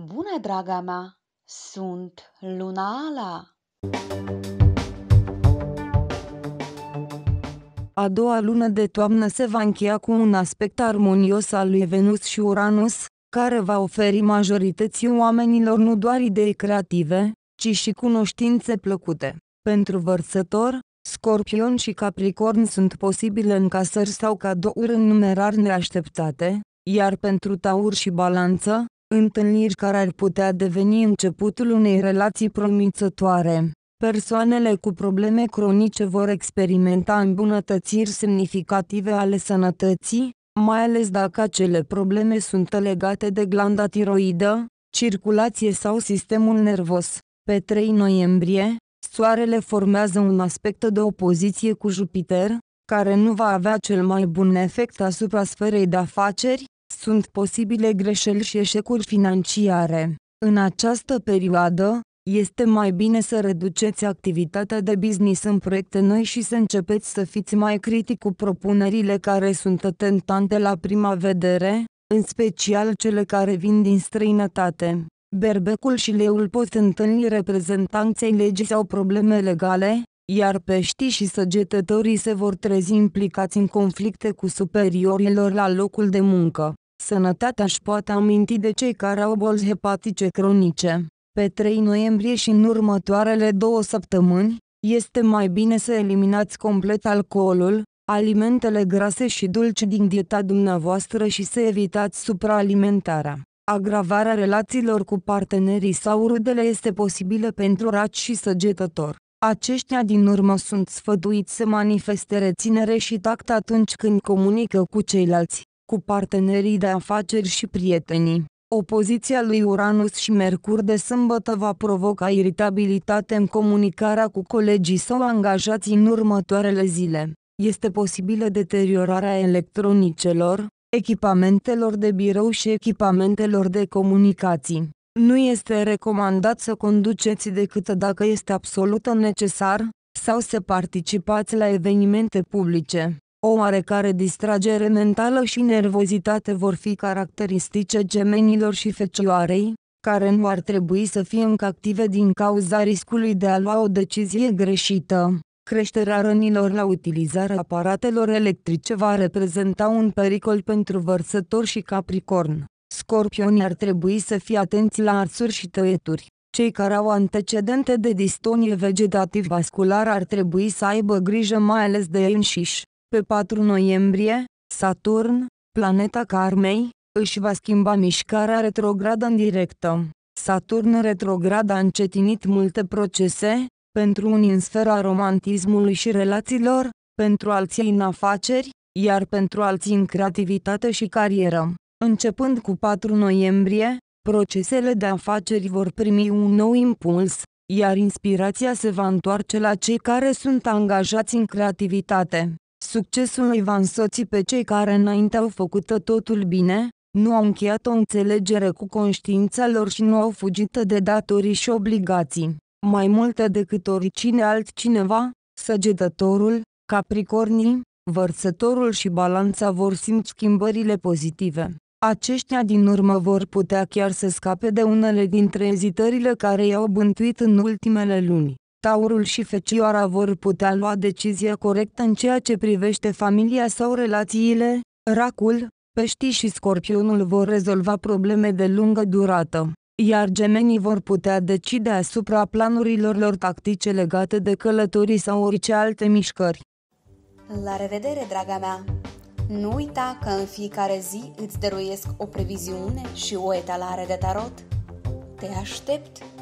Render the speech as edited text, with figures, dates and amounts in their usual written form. Bună, draga mea! Sunt Luna Ala! A doua lună de toamnă se va încheia cu un aspect armonios al lui Venus și Uranus, care va oferi majorității oamenilor nu doar idei creative, ci și cunoștințe plăcute. Pentru Vărsător, Scorpion și Capricorn sunt posibile încasări sau cadouri în numerar neașteptate, iar pentru Taur și Balanță, întâlniri care ar putea deveni începutul unei relații promițătoare. Persoanele cu probleme cronice vor experimenta îmbunătățiri semnificative ale sănătății, mai ales dacă acele probleme sunt legate de glanda tiroidă, circulație sau sistemul nervos. Pe 3 noiembrie, Soarele formează un aspect de opoziție cu Jupiter, care nu va avea cel mai bun efect asupra sferei de afaceri. Sunt posibile greșeli și eșecuri financiare. În această perioadă, este mai bine să reduceți activitatea de business în proiecte noi și să începeți să fiți mai critici cu propunerile care sunt tentante la prima vedere, în special cele care vin din străinătate. Berbecul și leul pot întâlni reprezentanții legii sau probleme legale, iar peștii și săgetătorii se vor trezi implicați în conflicte cu superiorilor la locul de muncă. Sănătatea își poate aminti de cei care au boli hepatice cronice. Pe 3 noiembrie și în următoarele 2 săptămâni, este mai bine să eliminați complet alcoolul, alimentele grase și dulci din dieta dumneavoastră și să evitați supraalimentarea. Agravarea relațiilor cu partenerii sau rudele este posibilă pentru Raci și Săgetător. Aceștia din urmă sunt sfătuiți să manifeste reținere și tact atunci când comunică cu ceilalți, cu partenerii de afaceri și prietenii. Opoziția lui Uranus și Mercur de sâmbătă va provoca iritabilitate în comunicarea cu colegii sau angajații în următoarele zile. Este posibilă deteriorarea electronicelor, echipamentelor de birou și echipamentelor de comunicații. Nu este recomandat să conduceți decât dacă este absolut necesar, sau să participați la evenimente publice. O oarecare distragere mentală și nervozitate vor fi caracteristice Gemenilor și Fecioarei, care nu ar trebui să fie încă active din cauza riscului de a lua o decizie greșită. Creșterea rănilor la utilizarea aparatelor electrice va reprezenta un pericol pentru Vărsător și Capricorn. Scorpionii ar trebui să fie atenți la arsuri și tăieturi. Cei care au antecedente de distonie vegetativ-vasculară ar trebui să aibă grijă mai ales de ei înșiși. Pe 4 noiembrie, Saturn, planeta karmei, își va schimba mișcarea retrogradă în directă. Saturn retrograd a încetinit multe procese, pentru unii în sfera romantismului și relațiilor, pentru alții în afaceri, iar pentru alții în creativitate și carieră. Începând cu 4 noiembrie, procesele de afaceri vor primi un nou impuls, iar inspirația se va întoarce la cei care sunt angajați în creativitate. Succesul îi va însoți pe cei care înainte au făcut totul bine, nu au încheiat o înțelegere cu conștiința lor și nu au fugit de datorii și obligații. Mai mult decât oricine altcineva, Săgetătorul, Capricornii, Vărsătorul și Balanța vor simți schimbările pozitive. Aceștia din urmă vor putea chiar să scape de unele dintre ezitările care i-au bântuit în ultimele luni. Taurul și Fecioara vor putea lua decizia corectă în ceea ce privește familia sau relațiile. Racul, Peștii și Scorpionul vor rezolva probleme de lungă durată, iar Gemenii vor putea decide asupra planurilor lor tactice legate de călătorii sau orice alte mișcări. La revedere, draga mea! Nu uita că în fiecare zi îți dăruiesc o previziune și o etalare de tarot. Te aștept!